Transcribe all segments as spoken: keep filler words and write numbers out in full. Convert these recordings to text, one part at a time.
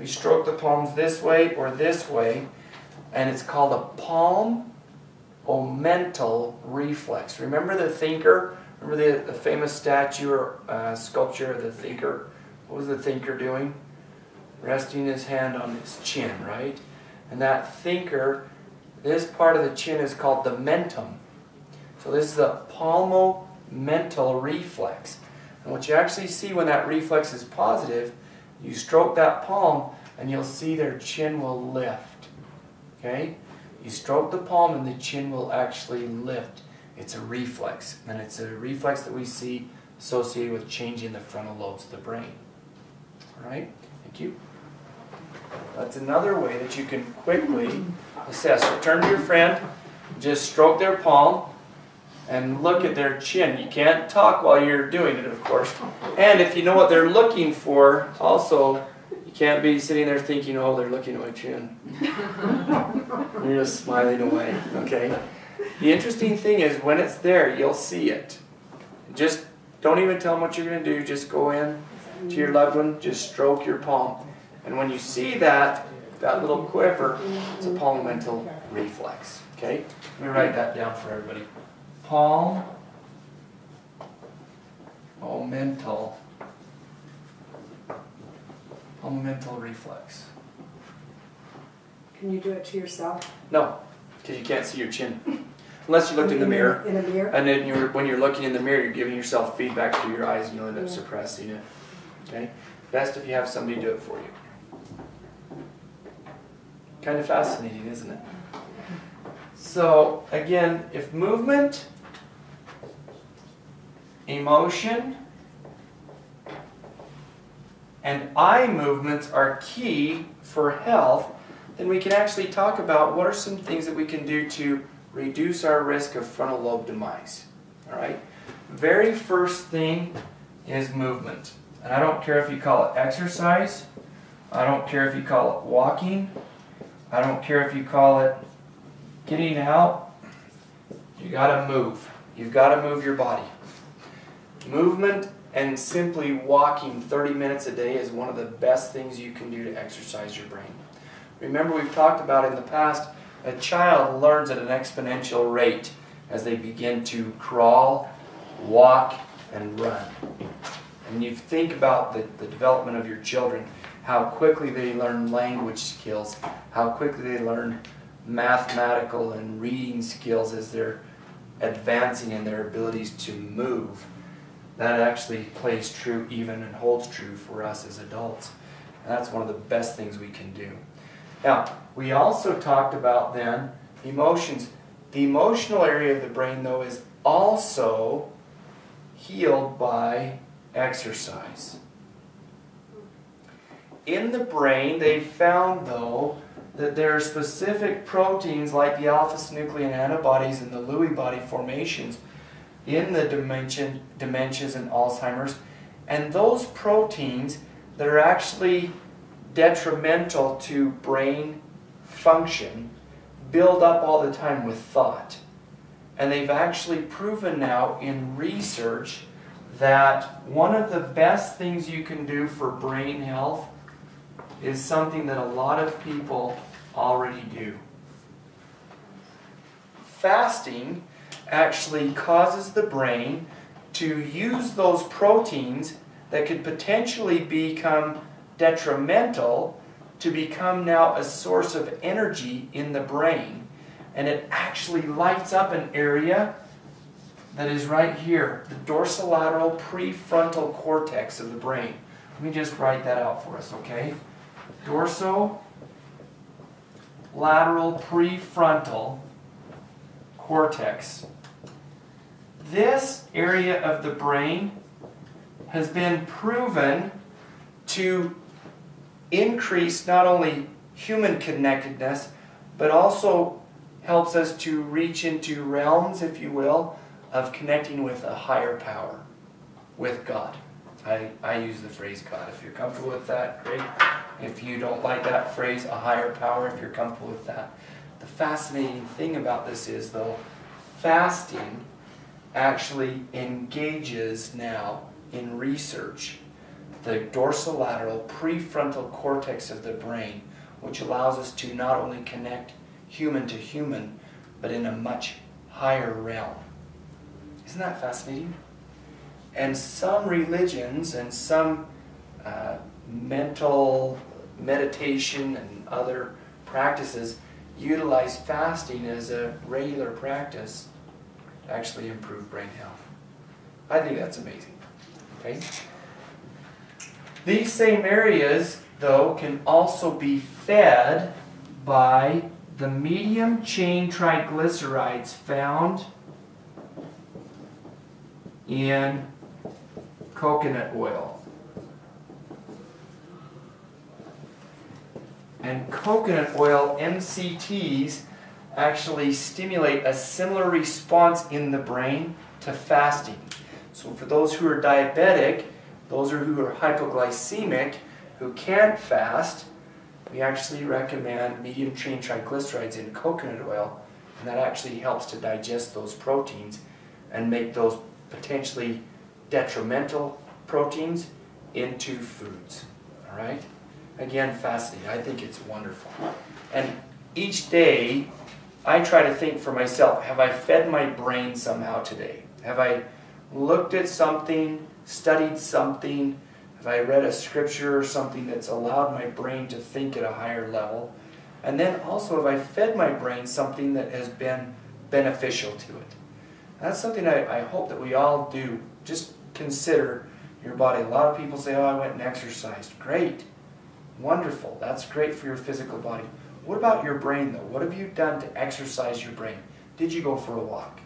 We stroke the palms this way or this way, and it's called a palmomental reflex. Remember the thinker? Remember the, the famous statue or uh, sculpture of the thinker? What was the thinker doing? Resting his hand on his chin, right? And that thinker, this part of the chin is called the mentum. So this is a palmomental reflex. And what you actually see when that reflex is positive, you stroke that palm and you'll see their chin will lift. Okay? You stroke the palm and the chin will actually lift. It's a reflex. And it's a reflex that we see associated with changing the frontal lobes of the brain. All right? Thank you. That's another way that you can quickly assess. So turn to your friend, just stroke their palm, and look at their chin. You can't talk while you're doing it, of course. And if you know what they're looking for, also, you can't be sitting there thinking, oh, they're looking at my chin. You're just smiling away, okay? The interesting thing is when it's there, you'll see it. Just don't even tell them what you're going to do. Just go in to your loved one, just stroke your palm. And when you see that, that little quiver, it's a palmomental reflex, okay? Let me write that down for everybody. Palmomental, palmomental reflex. Can you do it to yourself? No, because you can't see your chin. Unless you looked in the mirror. In a mirror. And then you're, when you're looking in the mirror, you're giving yourself feedback through your eyes and you'll end up yeah. suppressing it. Okay? Best if you have somebody do it for you. Kind of fascinating, isn't it? So, again, if movement, emotion, and eye movements are key for health, then we can actually talk about what are some things that we can do to reduce our risk of frontal lobe demise. All right? Very first thing is movement. And I don't care if you call it exercise. I don't care if you call it walking. I don't care if you call it getting out. You got to move. You've got to move your body. Movement and simply walking thirty minutes a day is one of the best things you can do to exercise your brain. Remember, we've talked about in the past, a child learns at an exponential rate as they begin to crawl, walk, and run. And you think about the, the development of your children, how quickly they learn language skills, how quickly they learn mathematical and reading skills as they're advancing in their abilities to move. That actually plays true even and holds true for us as adults. And that's one of the best things we can do. Now, we also talked about then emotions. The emotional area of the brain, though, is also healed by exercise. In the brain, they found, though, that there are specific proteins like the alpha-synuclein antibodies and the Lewy body formations in the dementia, dementias and Alzheimer's, and those proteins that are actually detrimental to brain function build up all the time with thought. And they've actually proven now in research that one of the best things you can do for brain health is something that a lot of people already do. Fasting actually causes the brain to use those proteins that could potentially become detrimental to become now a source of energy in the brain. And it actually lights up an area that is right here, the dorsolateral prefrontal cortex of the brain. Let me just write that out for us, okay? Dorsolateral prefrontal cortex. This area of the brain has been proven to increase not only human connectedness, but also helps us to reach into realms, if you will, of connecting with a higher power, with God. I, I use the phrase God. If you're comfortable with that, great. If you don't like that phrase, a higher power, if you're comfortable with that. The fascinating thing about this is, though, fasting actually engages now in research the dorsolateral prefrontal cortex of the brain, which allows us to not only connect human to human, but in a much higher realm. Isn't that fascinating? And some religions and some uh, mental meditation and other practices utilize fasting as a regular practice to actually improve brain health. I think that's amazing. Okay? These same areas, though, can also be fed by the medium chain triglycerides found in coconut oil. And coconut oil M C Ts actually stimulate a similar response in the brain to fasting. So for those who are diabetic, those who are hypoglycemic, who can't fast, we actually recommend medium chain triglycerides in coconut oil, and that actually helps to digest those proteins and make those potentially detrimental proteins into foods. All right? Again, fascinating. I think it's wonderful. And each day, I try to think for myself, have I fed my brain somehow today? Have I looked at something, studied something? Have I read a scripture or something that's allowed my brain to think at a higher level? And then also, have I fed my brain something that has been beneficial to it? That's something I, I hope that we all do. Just consider your body. A lot of people say, oh, I went and exercised. Great. Wonderful. That's great for your physical body. What about your brain, though? What have you done to exercise your brain? Did you go for a walk?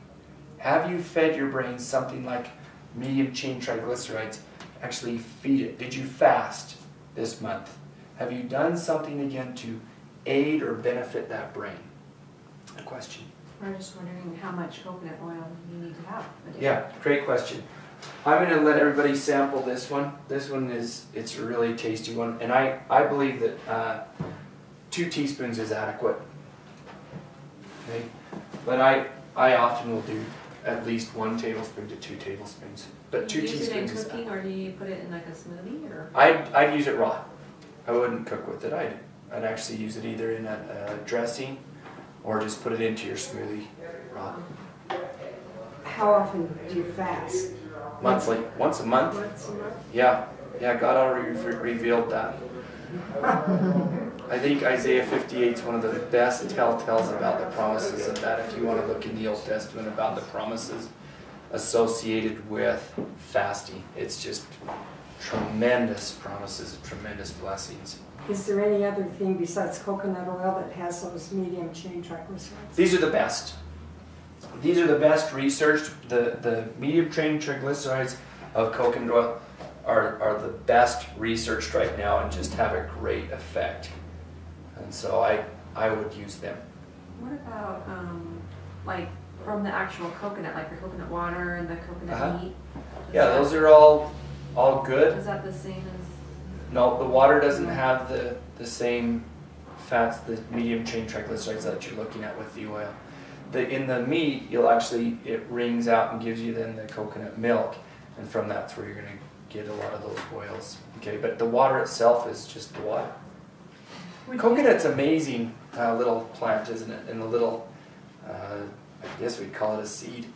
Have you fed your brain something like medium chain triglycerides? Actually feed it. Did you fast this month? Have you done something again to aid or benefit that brain? A question. We're just wondering how much coconut oil you need to have. Yeah, great question. I'm going to let everybody sample this one. This one is, it's a really tasty one, and I, I believe that uh, two teaspoons is adequate. Okay? But I, I often will do at least one tablespoon to two tablespoons. But two teaspoons. Do you use it in cooking, or do you put it in like a smoothie? Or? I'd, I'd use it raw. I wouldn't cook with it. I'd, I'd actually use it either in a, a dressing or just put it into your smoothie raw. How often do you fast? Monthly. Once a month. Once a month? Yeah. Yeah, God already re revealed that. I think Isaiah fifty-eight is one of the best telltales about the promises of that, if you want to look in the Old Testament about the promises associated with fasting. It's just tremendous promises, tremendous blessings. Is there any other thing besides coconut oil that has those medium chain triglycerides? These are the best. These are the best researched. The, the medium chain triglycerides of coconut oil are, are the best researched right now and just have a great effect. And so I, I would use them. What about um, like from the actual coconut, like the coconut water and the coconut uh-huh. meat? Is yeah, that, those are all all good. Is that the same as? No, the water doesn't have the, the same fats, the medium chain triglycerides that you're looking at with the oil. The, in the meat, you'll actually, it wrings out and gives you then the coconut milk, and from that's where you're going to get a lot of those oils. Okay, but the water itself is just the water. Would Coconut's an amazing uh, little plant, isn't it? And a little, uh, I guess we'd call it a seed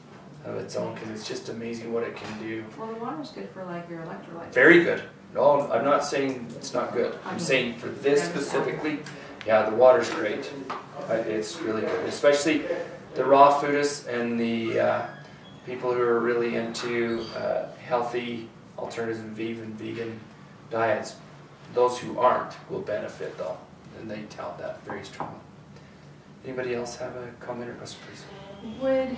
of its own, because it's just amazing what it can do. Well, the water's good for like your electrolytes. Very good. No, I'm not saying it's not good. I'm saying for this specifically, yeah, the water's great. It's really good, especially the raw foodists and the uh, people who are really into uh, healthy alternatives and vegan, vegan diets. Those who aren't will benefit, though. And they tell that very strongly. Anybody else have a comment or question, please? Would,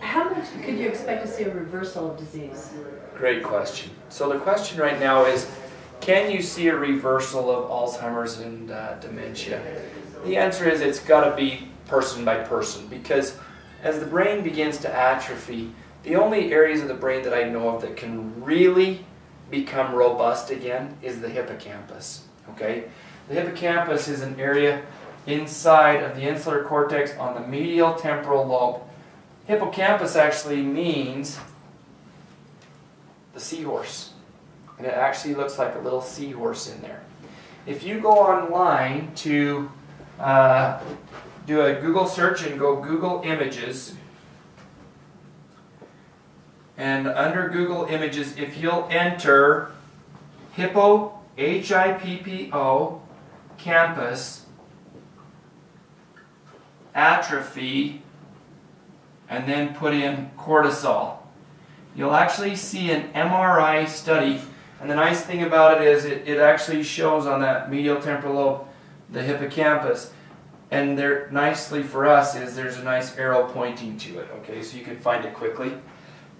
how much could you expect to see a reversal of disease? Great question. So the question right now is, can you see a reversal of Alzheimer's and uh, dementia? The answer is it's got to be person by person, because as the brain begins to atrophy, the only areas of the brain that I know of that can really become robust again is the hippocampus. Okay? The hippocampus is an area inside of the insular cortex on the medial temporal lobe. Hippocampus actually means the seahorse. and it actually looks like a little seahorse in there. If you go online to uh, do a Google search and go Google Images, and under Google Images, if you'll enter hippo, H I P P O, campus, atrophy, and then put in cortisol, you'll actually see an M R I study. And the nice thing about it is it, it actually shows on that medial temporal lobe, the hippocampus. And there, nicely for us, is there's a nice arrow pointing to it, okay, so you can find it quickly.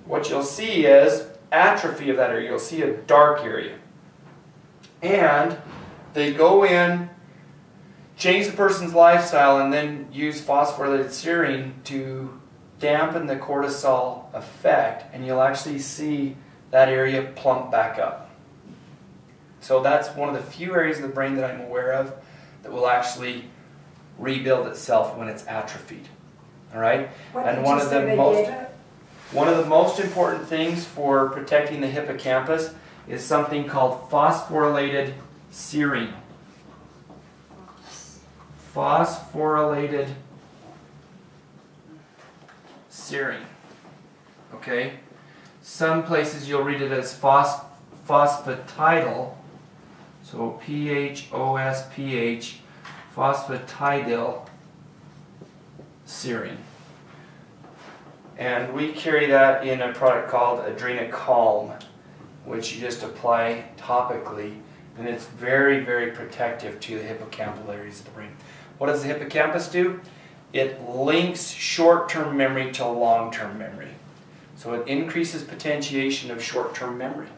What you'll see is atrophy of that area. You'll see a dark area. And they go in, change the person's lifestyle, and then use phosphorylated serine to dampen the cortisol effect, and you'll actually see that area plump back up. So that's one of the few areas of the brain that I'm aware of that will actually rebuild itself when it's atrophied. All right? And one of the most One of the most important things for protecting the hippocampus is something called phosphorylated serine. Phosphorylated serine. Okay? Some places you'll read it as phos phosphatidyl. So P H O S P H, phosphatidyl serine. And we carry that in a product called AdrenaCalm, which you just apply topically, and it's very, very protective to the hippocampal areas of the brain. What does the hippocampus do? It links short-term memory to long-term memory. So it increases potentiation of short-term memory.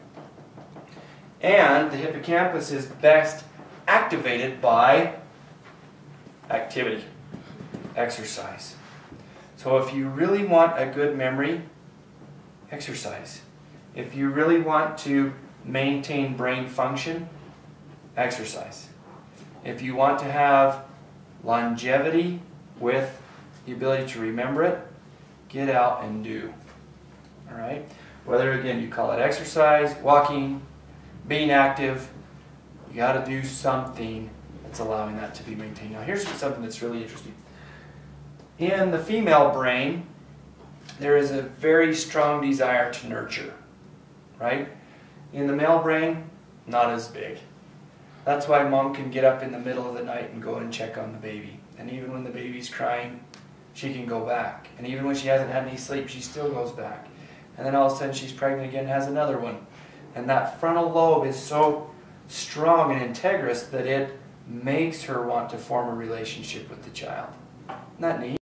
And the hippocampus is best activated by activity, exercise. So if you really want a good memory, exercise. If you really want to maintain brain function, exercise. If you want to have longevity with the ability to remember it, get out and do. All right? Whether, again, you call it exercise, walking, being active, you got to do something that's allowing that to be maintained. Now, here's something that's really interesting. In the female brain, there is a very strong desire to nurture, right? In the male brain, not as big. That's why mom can get up in the middle of the night and go and check on the baby. And even when the baby's crying, she can go back. And even when she hasn't had any sleep, she still goes back. And then all of a sudden she's pregnant again and has another one. And that frontal lobe is so strong and integrous that it makes her want to form a relationship with the child. Isn't that neat?